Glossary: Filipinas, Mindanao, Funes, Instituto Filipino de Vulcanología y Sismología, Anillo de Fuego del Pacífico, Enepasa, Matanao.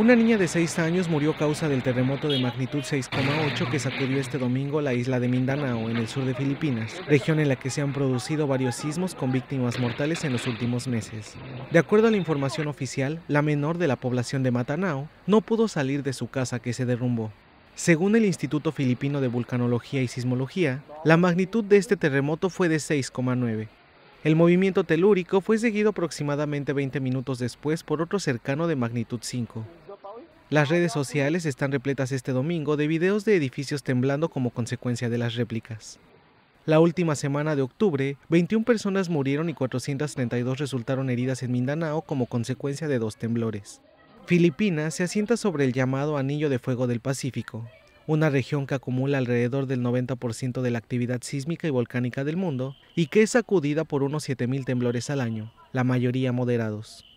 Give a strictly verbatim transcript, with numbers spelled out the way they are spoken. Una niña de seis años murió a causa del terremoto de magnitud seis coma ocho que sacudió este domingo la isla de Mindanao, en el sur de Filipinas, región en la que se han producido varios sismos con víctimas mortales en los últimos meses. De acuerdo a la información oficial, la menor de la población de Matanao no pudo salir de su casa que se derrumbó. Según el Instituto Filipino de Vulcanología y Sismología, la magnitud de este terremoto fue de seis coma nueve. El movimiento telúrico fue seguido aproximadamente veinte minutos después por otro cercano de magnitud cinco. Las redes sociales están repletas este domingo de videos de edificios temblando como consecuencia de las réplicas. La última semana de octubre, veintiuna personas murieron y cuatrocientas treinta y dos resultaron heridas en Mindanao como consecuencia de dos temblores. Filipinas se asienta sobre el llamado Anillo de Fuego del Pacífico, una región que acumula alrededor del noventa por ciento de la actividad sísmica y volcánica del mundo y que es sacudida por unos siete mil temblores al año, la mayoría moderados.